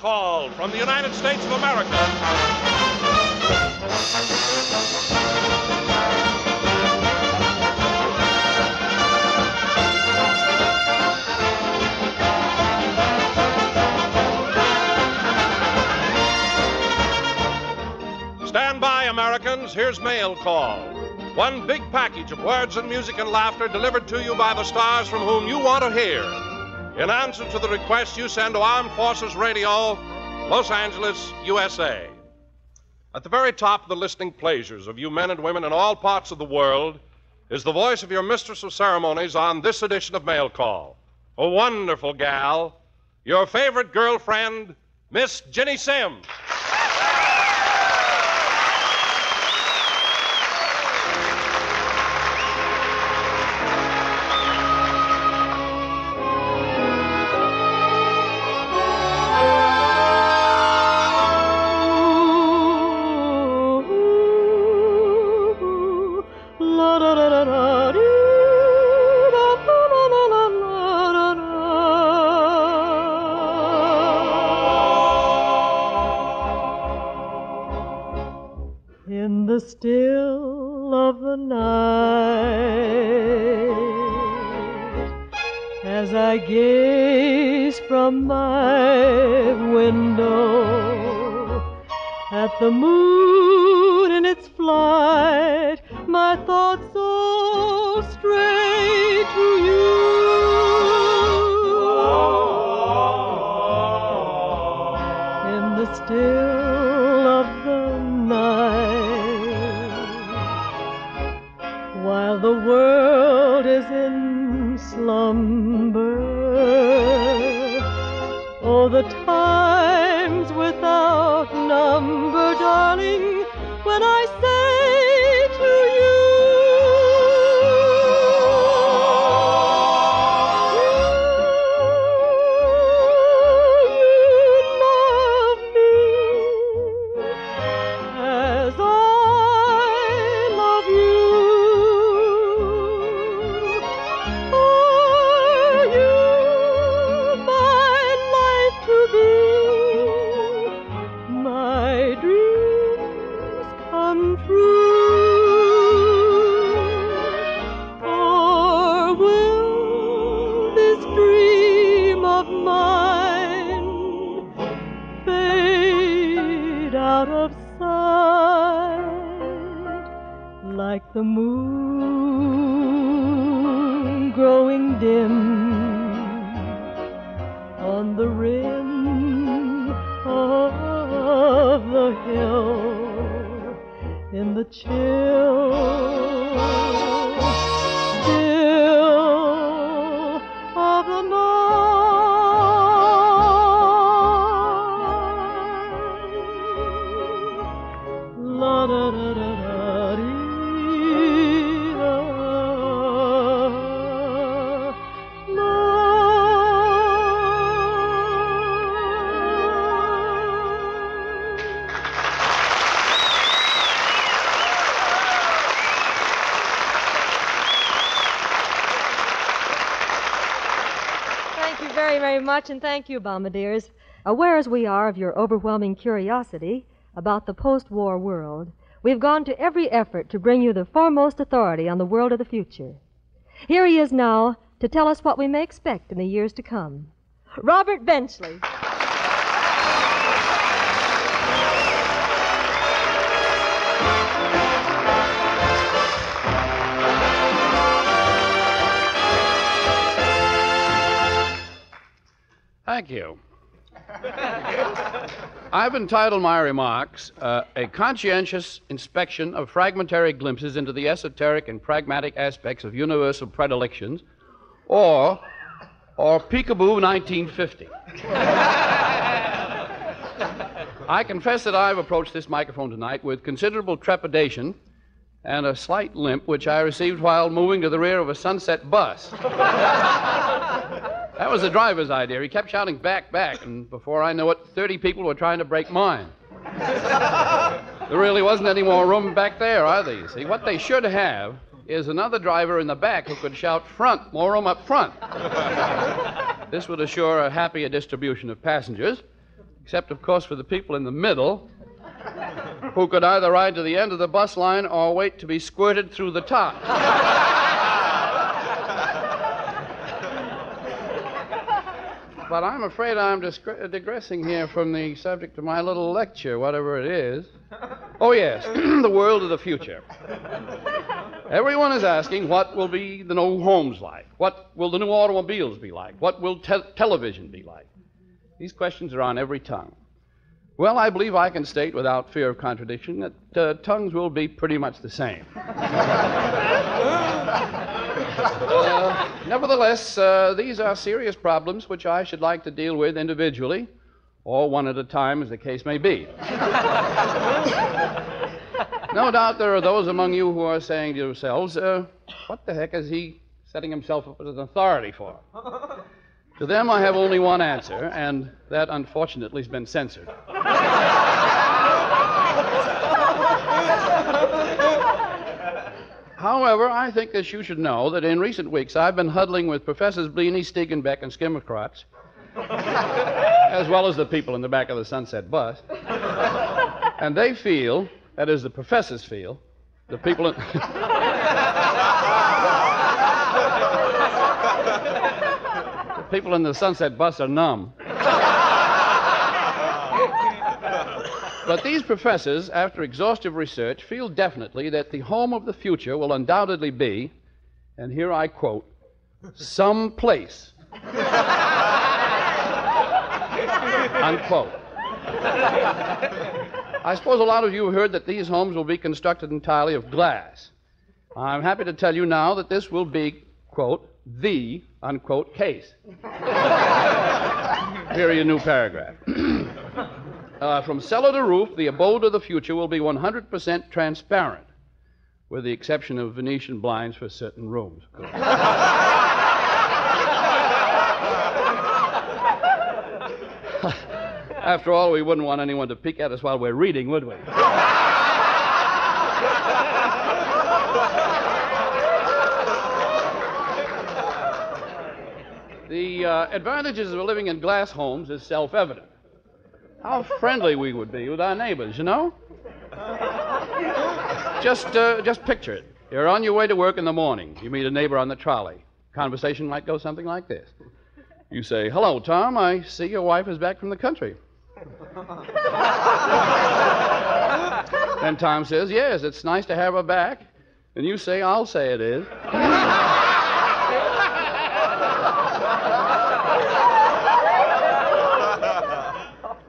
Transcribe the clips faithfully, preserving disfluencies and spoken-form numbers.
Call from the United States of America. Stand by, Americans. Here's Mail Call. One big package of words and music and laughter delivered to you by the stars from whom you want to hear. In answer to the request you send to Armed Forces Radio, Los Angeles, U S A. At the very top of the listening pleasures of you men and women in all parts of the world is the voice of your mistress of ceremonies on this edition of Mail Call. A wonderful gal, your favorite girlfriend, Miss Ginny Simms. Still of the night, as I gaze from my window at the moon in its flight, my thoughts all stray to you. In the still of the night, while the world is in slumber, oh, the times without number, darling, when I say to you, you, you love me as I love you. Like the moon growing dim on the rim of the hill, in the chill, chill of the night. La da da da. Much, and thank you, bombardiers. Aware as we are of your overwhelming curiosity about the post-war world, we've gone to every effort to bring you the foremost authority on the world of the future. Here he is now to tell us what we may expect in the years to come. Robert Benchley. Thank you. I've entitled my remarks, uh, A Conscientious Inspection of Fragmentary Glimpses into the Esoteric and Pragmatic Aspects of Universal Predilections, or, or Peekaboo nineteen fifty. I confess that I've approached this microphone tonight with considerable trepidation and a slight limp, which I received while moving to the rear of a Sunset bus. That was the driver's idea. He kept shouting, back, back, and before I knew it, thirty people were trying to break mine. There really wasn't any more room back there, either, you see. What they should have is another driver in the back who could shout, front, more room up front. This would assure a happier distribution of passengers, except, of course, for the people in the middle who could either ride to the end of the bus line or wait to be squirted through the top. But I'm afraid I'm disg- digressing here from the subject of my little lecture, whatever it is. Oh, yes, the world of the future. Everyone is asking, what will be the new homes like? What will the new automobiles be like? What will te- television be like? These questions are on every tongue. Well, I believe I can state without fear of contradiction that uh, tongues will be pretty much the same. uh, nevertheless, uh, these are serious problems which I should like to deal with individually, or one at a time, as the case may be. No doubt there are those among you who are saying to yourselves, uh, what the heck is he setting himself up as an authority for? To them, I have only one answer, and that, unfortunately, has been censored. However, I think that you should know that in recent weeks, I've been huddling with Professors Blaney, Stiegenbeck, and Skimmercrotz, as well as the people in the back of the Sunset Bus, and they feel, that is, the professors feel, the people in... People in the Sunset Bus are numb. But these professors, after exhaustive research, feel definitely that the home of the future will undoubtedly be, and here I quote, some place. Unquote. I suppose a lot of you have heard that these homes will be constructed entirely of glass. I'm happy to tell you now that this will be, quote, the, unquote, case. Here is a new paragraph. uh, from cellar to roof, the abode of the future will be one hundred percent transparent, with the exception of Venetian blinds for certain rooms. After all, we wouldn't want anyone to peek at us while we're reading, would we? The uh, advantages of living in glass homes is self-evident. How friendly we would be with our neighbors, you know? Just uh, just picture it. You're on your way to work in the morning. You meet a neighbor on the trolley. Conversation might go something like this. You say, "Hello, Tom. I see your wife is back from the country." Then Tom says, "Yes, it's nice to have her back." And you say, "I'll say it is."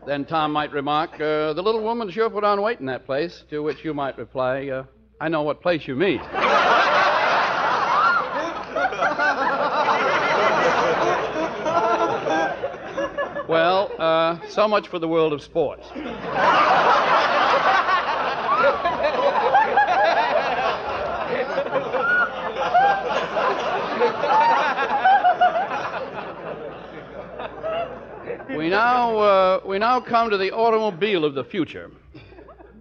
Then Tom might remark, uh, the little woman sure put on weight in that place, to which you might reply, uh, I know what place you mean. Well, uh, so much for the world of sports. We now uh, we now come to the automobile of the future.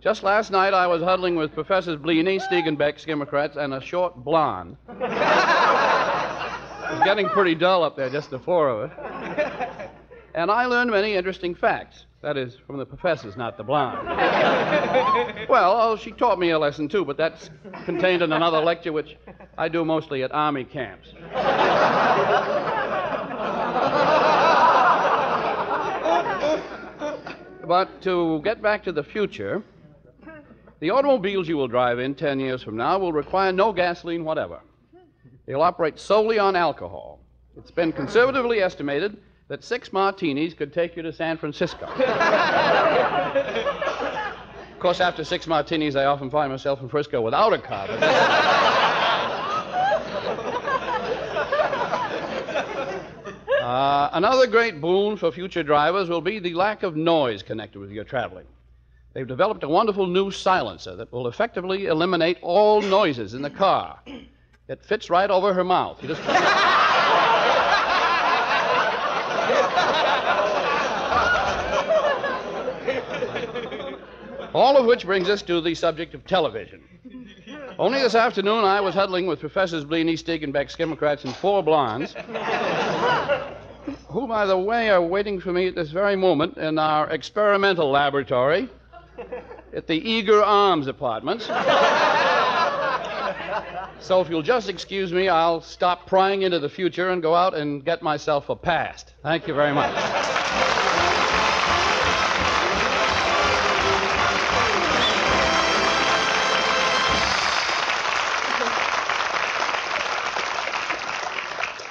Just last night, I was huddling with Professors Blaney, Stiegenbeck, Skimmercrotz, and a short blonde. It was getting pretty dull up there, just the four of us. And I learned many interesting facts. That is, from the professors, not the blonde. Well, oh, she taught me a lesson, too, but that's contained in another lecture, which I do mostly at army camps. But to get back to the future, the automobiles you will drive in ten years from now will require no gasoline whatever. They'll operate solely on alcohol. It's been conservatively estimated that six martinis could take you to San Francisco. Of course, after six martinis, I often find myself in Frisco without a car. Uh, another great boon for future drivers will be the lack of noise connected with your traveling. They've developed a wonderful new silencer that will effectively eliminate all noises in the car. It fits right over her mouth. You just... All of which brings us to the subject of television. Only this afternoon, I was huddling with Professors Blaney, Stiegenbeck, Skimmercrotz, and four blondes. who, by the way, are waiting for me at this very moment in our experimental laboratory at the Eager Arms Apartments. So if you'll just excuse me, I'll stop prying into the future and go out and get myself a past. Thank you very much.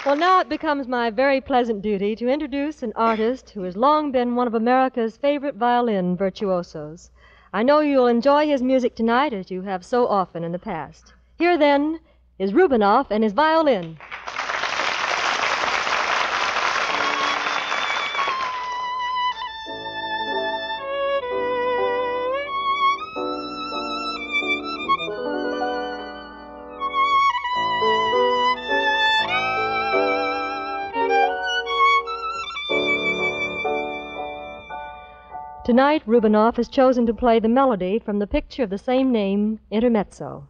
Well, now it becomes my very pleasant duty to introduce an artist who has long been one of America's favorite violin virtuosos. I know you'll enjoy his music tonight, as you have so often in the past. Here, then, is Rubinoff and his violin. Tonight, Rubinoff has chosen to play the melody from the picture of the same name, Intermezzo.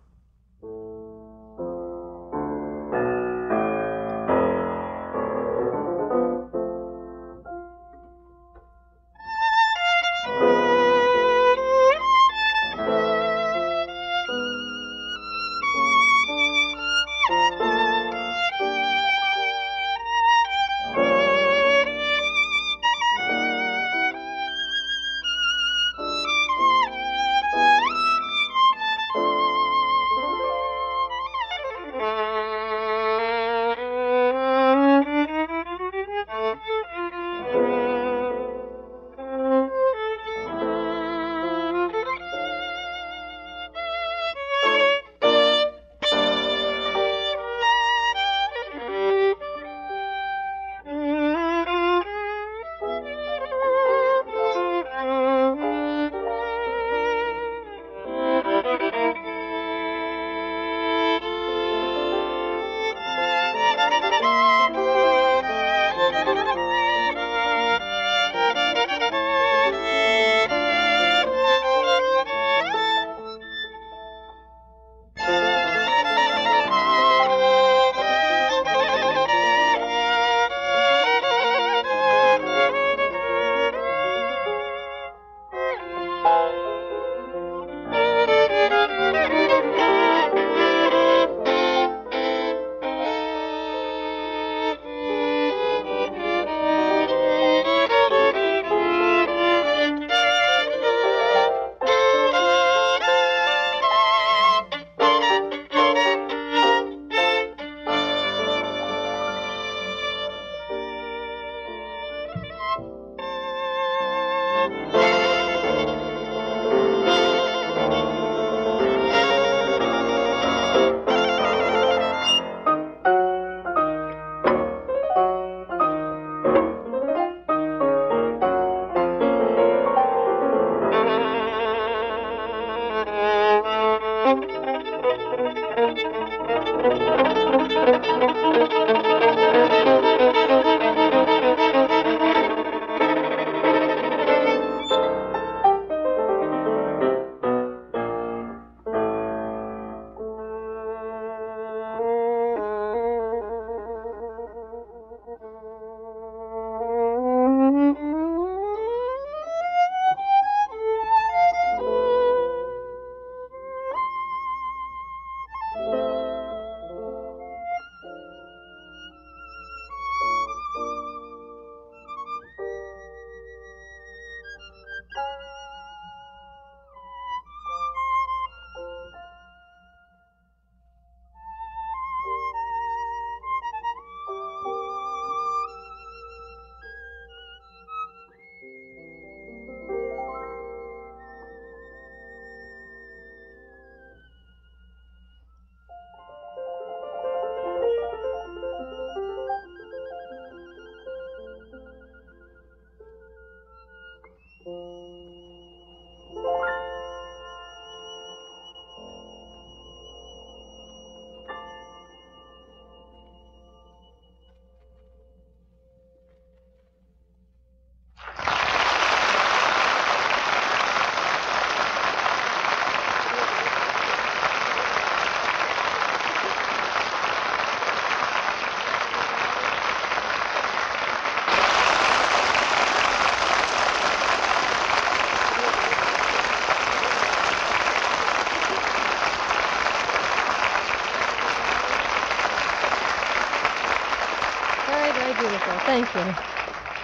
Very beautiful. Thank you.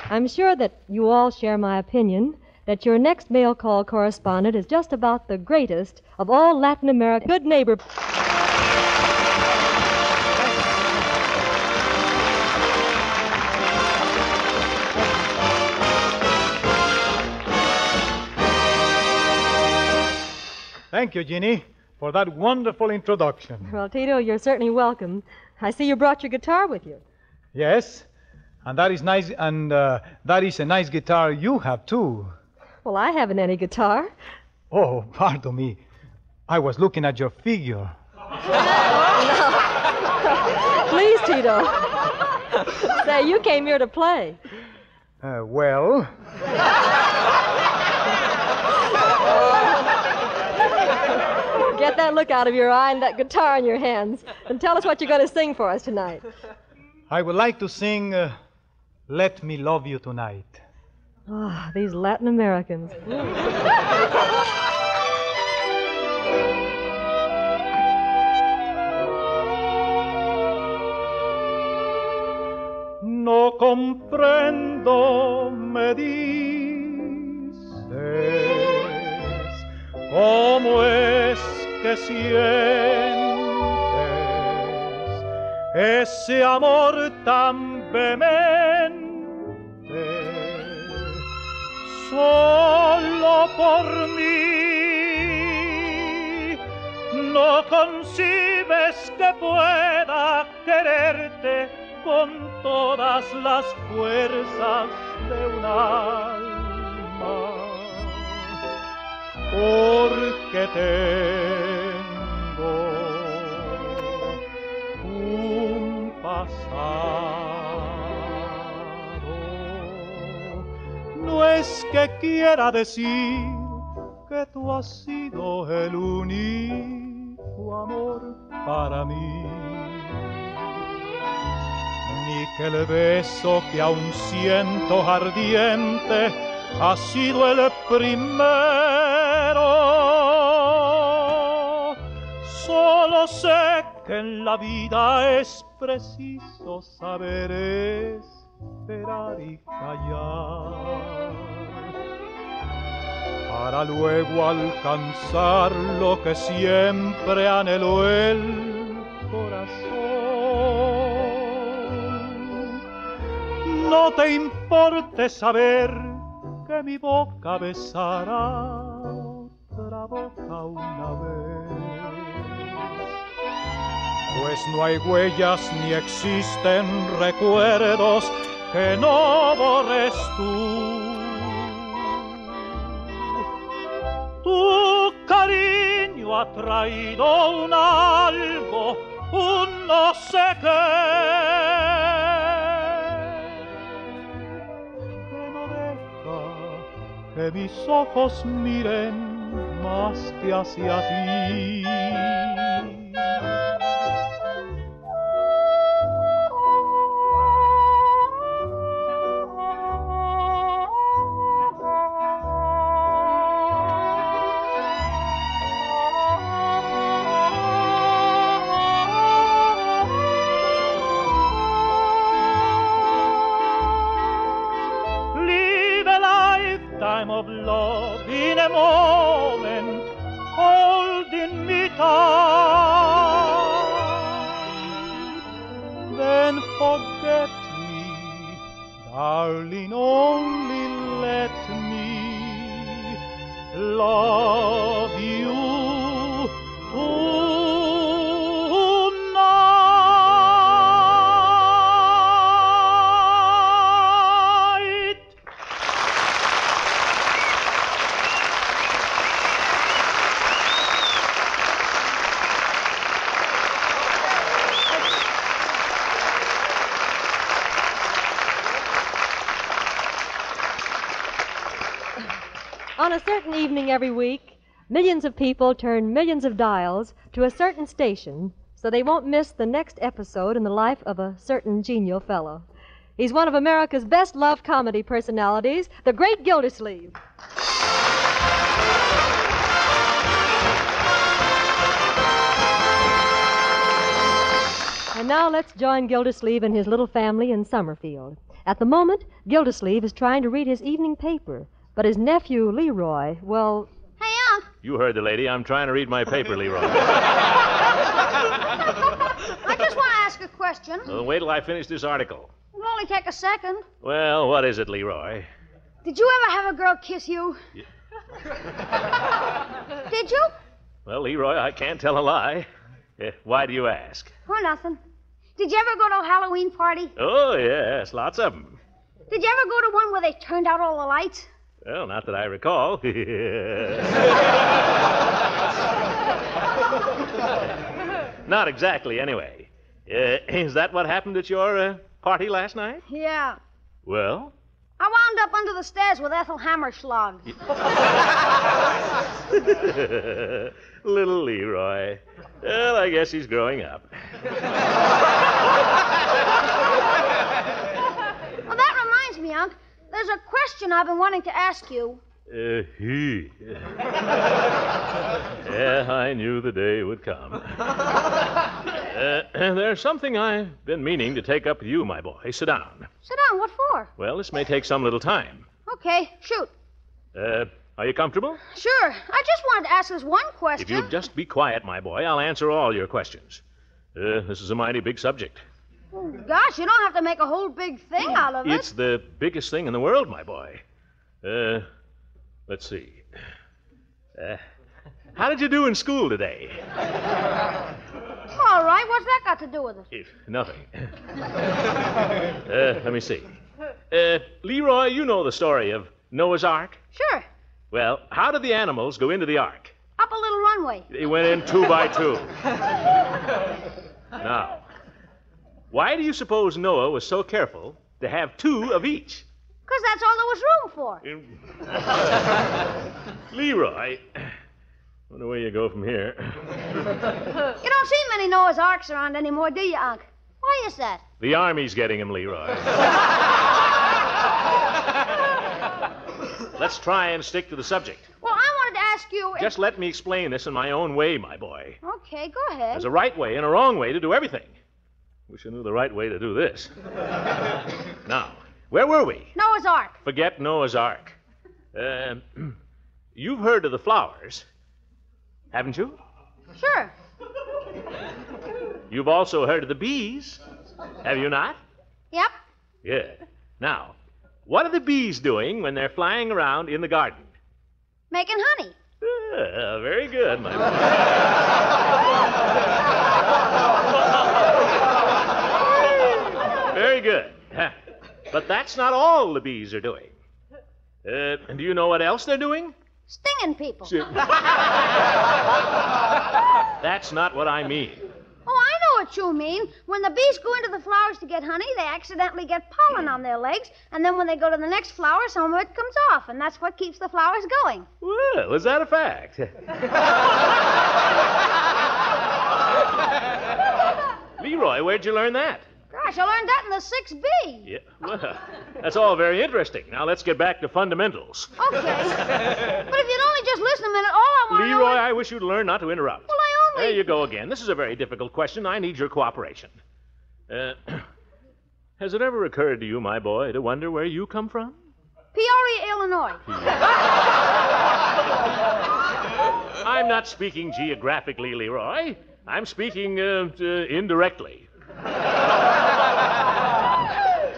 I'm sure that you all share my opinion that your next mail call correspondent is just about the greatest of all Latin America. Good neighbor. Thank you, Ginny, for that wonderful introduction. Well, Tito, you're certainly welcome. I see you brought your guitar with you. Yes, and that is nice, and uh, that is a nice guitar you have, too. Well, I haven't any guitar. Oh, pardon me. I was looking at your figure. No. Please, Tito. Say, you came here to play. Uh, well... Get that look out of your eye and that guitar in your hands. And tell us what you're going to sing for us tonight. I would like to sing uh, Let Me Love You Tonight. Ah, oh, these Latin Americans. No comprendo, me dices, como es que sientes ese amor tan vehemente solo por mí. No concibes que pueda quererte con todas las fuerzas de un alma, porque tengo un pasado. No es que quiera decir que tú has sido el único amor para mí, ni que el beso que aún siento ardiente ha sido el primero. Solo sé que en la vida es preciso saber esperar y callar, para luego alcanzar lo que siempre anheló el corazón. No te importe saber que mi boca besará otra boca una vez, pues no hay huellas ni existen recuerdos que no borres tú. Tu cariño ha traído un algo, un no sé qué, que mis ojos miren más que hacia ti. Of love in a moment, holding me tight. Then forget me, darling, only let me love you . Evening every week, millions of people turn millions of dials to a certain station so they won't miss the next episode in the life of a certain genial fellow. He's one of America's best-loved comedy personalities, the great Gildersleeve. And now let's join Gildersleeve and his little family in Summerfield. At the moment, Gildersleeve is trying to read his evening paper, but his nephew, Leroy, well... Hey, Unc. You heard the lady. I'm trying to read my paper, Leroy. I just want to ask a question. Well, wait till I finish this article. It'll only take a second. Well, what is it, Leroy? Did you ever have a girl kiss you? Yeah. Did you? Well, Leroy, I can't tell a lie. Uh, why do you ask? Oh, nothing. Did you ever go to a Halloween party? Oh, yes, lots of them. Did you ever go to one where they turned out all the lights? Well, not that I recall. Not exactly, anyway. Uh, is that what happened at your uh, party last night? Yeah. Well? I wound up under the stairs with Ethel Hammerschlag. Little Leroy. Well, I guess he's growing up. Well, that reminds me, Unc. There's a question I've been wanting to ask you. Uh, he. Yeah, I knew the day would come. Uh, there's something I've been meaning to take up with you, my boy. Sit down. Sit down? What for? Well, this may take some little time. Okay, shoot. Uh, are you comfortable? Sure. I just wanted to ask this one question. If you'd just be quiet, my boy, I'll answer all your questions. Uh, this is a mighty big subject. Oh, gosh, you don't have to make a whole big thing out of it. It's the biggest thing in the world, my boy. Uh, let's see. Uh, how did you do in school today? All right, what's that got to do with it? If nothing. uh, let me see. Uh, Leroy, you know the story of Noah's Ark? Sure. Well, how did the animals go into the Ark? Up a little runway. They went in two by two. Now... why do you suppose Noah was so careful to have two of each? Because that's all there was room for. Leroy, I wonder where you go from here. You don't see many Noah's Arks around anymore, do you, Unc? Why is that? The Army's getting them, Leroy. Let's try and stick to the subject. Well, I wanted to ask you... If... Just let me explain this in my own way, my boy. Okay, go ahead. There's a right way and a wrong way to do everything. Wish I knew the right way to do this. Now, where were we? Noah's Ark. Forget Noah's Ark. Uh, you've heard of the flowers, haven't you? Sure. You've also heard of the bees, have you not? Yep. Good. Now, what are the bees doing when they're flying around in the garden? Making honey. Uh, very good, my boy. Very good. But that's not all the bees are doing. Uh, and do you know what else they're doing? Stinging people. That's not what I mean. Oh, I know what you mean. When the bees go into the flowers to get honey, they accidentally get pollen on their legs, and then when they go to the next flower, some of it comes off, and that's what keeps the flowers going. Well, is that a fact? Leroy, where'd you learn that? Gosh, I learned that in the six B. Yeah, well, that's all very interesting. Now let's get back to fundamentals. Okay. But if you'd only just listen a minute, all I want to know... Leroy, is... I wish you'd learn not to interrupt. Well, I only... There you go again. This is a very difficult question. I need your cooperation. Uh, has it ever occurred to you, my boy, to wonder where you come from? Peoria, Illinois. I'm not speaking geographically, Leroy. I'm speaking uh, uh, indirectly.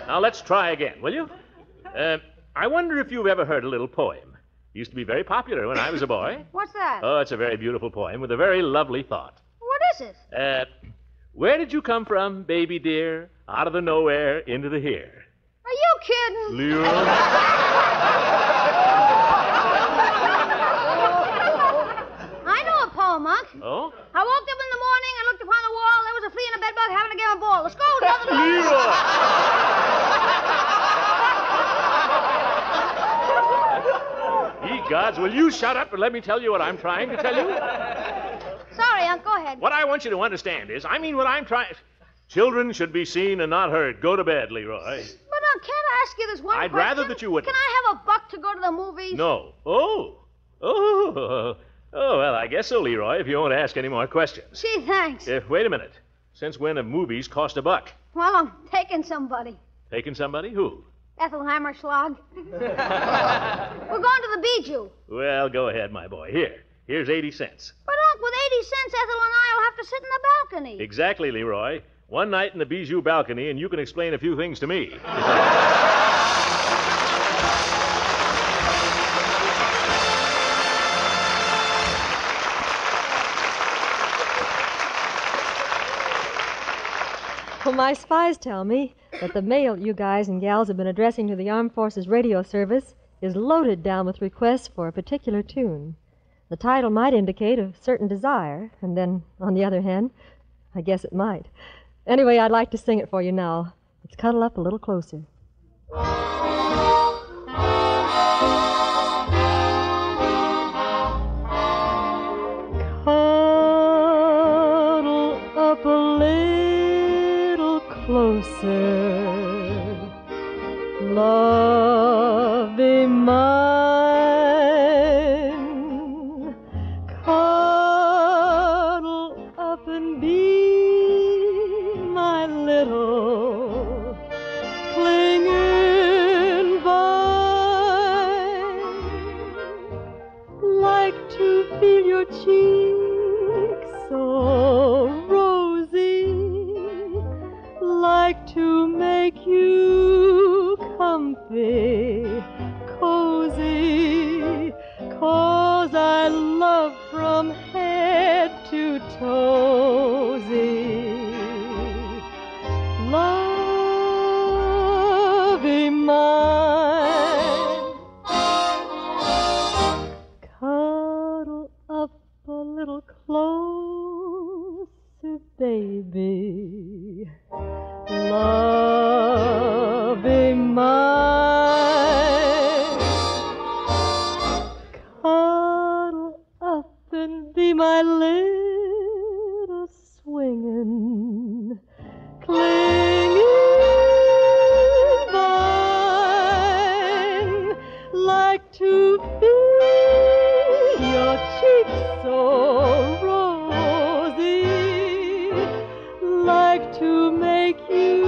Now, let's try again, will you? Uh, I wonder if you've ever heard a little poem. It used to be very popular when I was a boy. What's that? Oh, it's a very beautiful poem with a very lovely thought. What is it? Uh, where did you come from, baby dear? Out of the nowhere, into the here. Are you kidding? Leroy. I know a poem, Unc. Oh? I woke up in the morning and looked upon the wall. There was a flea and a bedbug having a game of ball. Let's go, brother. Leroy. Ye gods, will you shut up and let me tell you what I'm trying to tell you? Sorry, Unc, go ahead. What I want you to understand is, I mean what I'm trying... Children should be seen and not heard. Go to bed, Leroy. But, Unc, can't I ask you this one I'd question? I'd rather that you wouldn't. Can I have a buck to go to the movies? No. Oh. Oh. Oh, well, I guess so, Leroy, if you won't ask any more questions. Gee, thanks. Uh, wait a minute. Since when have movies cost a buck? Well, I'm taking somebody. Taking somebody? Who? Ethel Hammerschlag. We're going to the Bijou. Well, go ahead, my boy. Here. Here's eighty cents. But, Unc, with eighty cents, Ethel and I will have to sit in the balcony. Exactly, Leroy. One night in the Bijou balcony, and you can explain a few things to me. Well, my spies tell me that the mail you guys and gals have been addressing to the Armed Forces Radio Service is loaded down with requests for a particular tune. The title might indicate a certain desire, and then, on the other hand, I guess it might. Anyway, I'd like to sing it for you now. Let's cuddle up a little closer. Cuddle up a little closer, love be mine. Cuddle up and be little clinging vine, like to feel your cheeks so rosy, like to make you comfy, cozy, 'cause I love from head to toesy. Love be mine. Cuddle up a little closer, baby. Love be mine. Cuddle up and be my little swingin', clinging vine, like to feel your cheeks so rosy, like to make you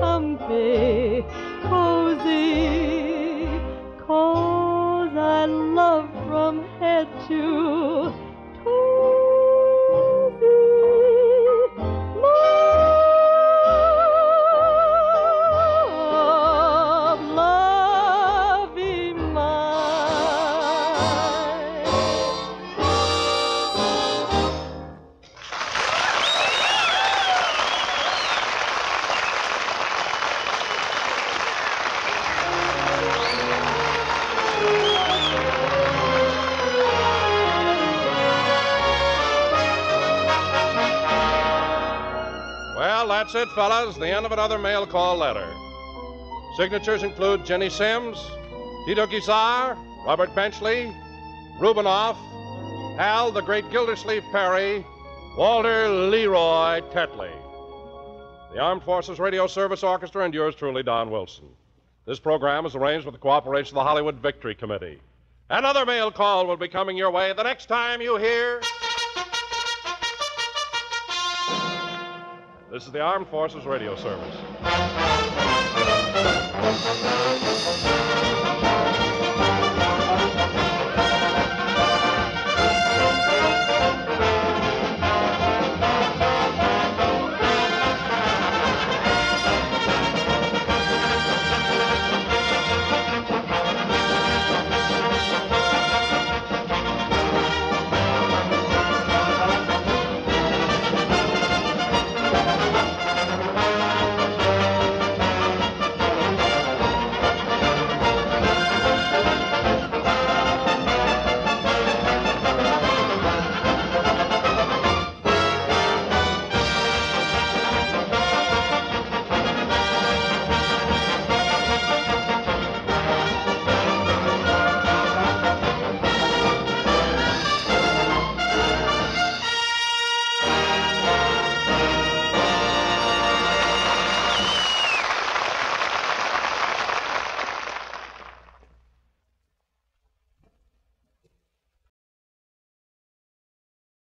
comfy, cozy, 'cause I love from head to toesy. Love. That's it, fellas. The end of another mail call letter. Signatures include Ginny Simms, Tito Guizar, Robert Benchley, Rubinoff, Hal the Great Gildersleeve Peary, Walter Leroy Tetley. The Armed Forces Radio Service Orchestra and yours truly, Don Wilson. This program is arranged with the cooperation of the Hollywood Victory Committee. Another mail call will be coming your way the next time you hear... This is the Armed Forces Radio Service.